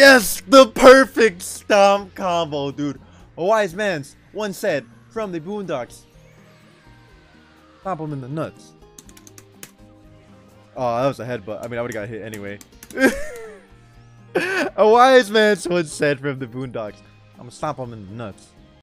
Yes, the perfect stomp combo, dude. A wise man once said from the Boondocks, pop him in the nuts. Oh, that was a headbutt. I mean, I would have got hit anyway. A wise man once said from the Boondocks, I'm gonna stomp him in the nuts.